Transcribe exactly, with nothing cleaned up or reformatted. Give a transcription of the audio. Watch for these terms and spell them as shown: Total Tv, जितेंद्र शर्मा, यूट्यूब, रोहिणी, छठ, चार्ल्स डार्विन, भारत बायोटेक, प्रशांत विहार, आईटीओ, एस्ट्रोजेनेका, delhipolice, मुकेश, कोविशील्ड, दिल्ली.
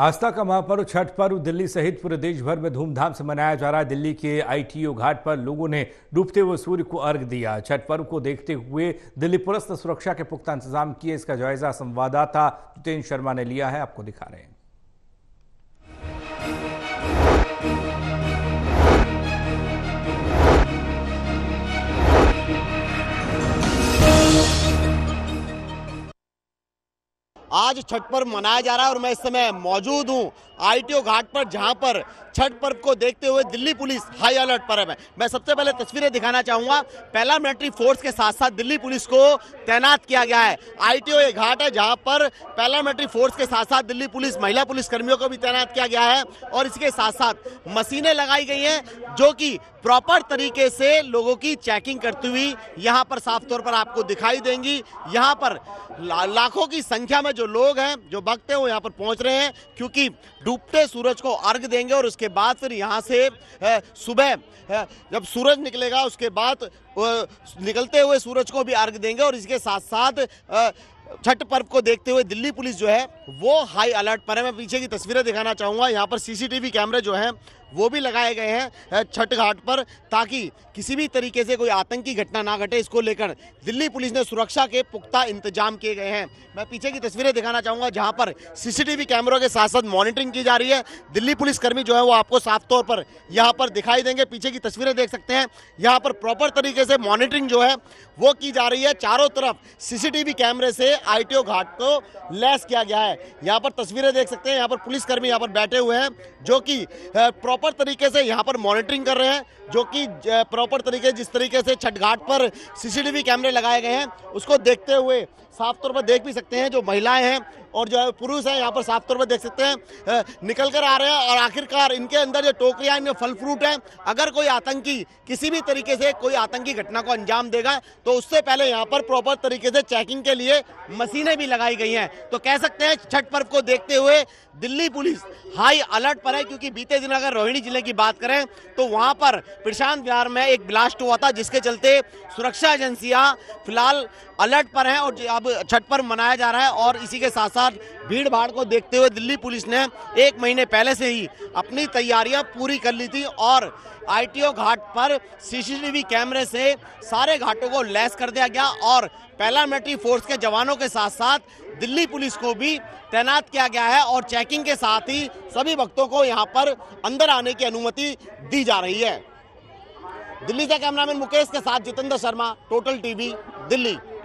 आस्था का महापर्व छठ पर्व दिल्ली सहित पूरे देश भर में धूमधाम से मनाया जा रहा है। दिल्ली के आईटीओ घाट पर लोगों ने डूबते हुए सूर्य को अर्घ्य दिया। छठ पर्व को देखते हुए दिल्ली पुलिस ने सुरक्षा के पुख्ता इंतजाम किए। इसका जायजा संवाददाता जितेंद्र शर्मा ने लिया है, आपको दिखा रहे हैं। आज छठ पर्व मनाया जा रहा है और मैं इस समय मौजूद हूँ आईटीओ घाट पर, जहाँ पर छठ पर्व को देखते हुए दिल्ली पुलिस हाई अलर्ट पर है। मैं मैं सबसे पहले तस्वीरें दिखाना चाहूँगा। पैरा मिलिट्री फोर्स के साथ साथ दिल्ली पुलिस को तैनात किया गया है। आईटीओ एक घाट है जहाँ पर पैरा मिलिट्री फोर्स के साथ साथ दिल्ली पुलिस महिला पुलिसकर्मियों को भी तैनात किया गया है और इसके साथ साथ मशीनें लगाई गई हैं जो कि प्रॉपर तरीके से लोगों की चेकिंग करती हुई यहाँ पर साफ तौर पर आपको दिखाई देंगी। यहाँ पर लाखों की संख्या में जो लोग हैं, जो भक्त हैं, वो यहाँ पर पहुँच रहे हैं क्योंकि डूबते सूरज को अर्घ देंगे और उसके बाद फिर यहाँ से सुबह जब सूरज निकलेगा उसके बाद निकलते हुए सूरज को भी अर्घ देंगे और इसके साथ साथ छठ पर्व को देखते हुए दिल्ली पुलिस जो है वो हाई अलर्ट पर है। मैं पीछे की तस्वीरें दिखाना चाहूँगा। यहाँ पर सीसीटीवी कैमरे जो हैं वो भी लगाए गए हैं छठ घाट पर, ताकि किसी भी तरीके से कोई आतंकी घटना ना घटे। इसको लेकर दिल्ली पुलिस ने सुरक्षा के पुख्ता इंतजाम किए गए हैं। मैं पीछे की तस्वीरें दिखाना चाहूँगा जहाँ पर सीसीटीवी कैमरों के साथ साथ मॉनिटरिंग की जा रही है। दिल्ली पुलिसकर्मी जो है वो आपको साफ तौर पर यहाँ पर दिखाई देंगे। पीछे की तस्वीरें देख सकते हैं, यहाँ पर प्रॉपर तरीके से मॉनिटरिंग जो है वो की जा रही है। चारों तरफ सीसीटीवी कैमरे से आईटीओ घाट को लैस किया गया है। यहाँ पर तस्वीरें देख सकते हैं, यहाँ पर पुलिसकर्मी यहाँ पर बैठे हुए हैं जो कि प्रॉपर तरीके से यहाँ पर मॉनिटरिंग कर रहे हैं, जो कि प्रॉपर तरीके जिस तरीके से छठ घाट पर सीसीटीवी कैमरे लगाए गए हैं उसको देखते हुए साफ तौर पर देख भी सकते हैं। जो महिलाएं हैं और जो है पुरुष हैं यहाँ पर साफ तौर पर देख सकते हैं निकल कर आ रहे हैं और आखिरकार इनके अंदर जो टोकरियाँ, इनमें फल फ्रूट हैं। अगर कोई आतंकी किसी भी तरीके से कोई आतंकी घटना को अंजाम देगा तो उससे पहले यहाँ पर प्रॉपर तरीके से चेकिंग के लिए मशीनें भी लगाई गई हैं। तो कह सकते हैं छठ पर्व को देखते हुए दिल्ली पुलिस हाई अलर्ट पर है क्योंकि बीते दिन अगर रोहिणी जिले की बात करें तो वहाँ पर प्रशांत विहार में एक ब्लास्ट हुआ था जिसके चलते सुरक्षा एजेंसियाँ फिलहाल अलर्ट पर हैं और अब छठ पर्व मनाया जा रहा है। और इसी के साथ साथ भीड़ भाड़ को देखते हुए दिल्ली पुलिस ने एक महीने पहले से ही अपनी तैयारियां पूरी कर ली थी और आईटीओ घाट पर सीसीटीवी कैमरे से सारे घाटों को लैस कर दिया गया और पैरामिलिट्री फोर्स के जवानों के साथ साथ दिल्ली पुलिस को भी तैनात किया गया है और चेकिंग के साथ ही सभी भक्तों को यहाँ पर अंदर आने की अनुमति दी जा रही है। दिल्ली से कैमरामैन मुकेश के साथ जितेंद्र शर्मा, टोटल टीवी, दिल्ली।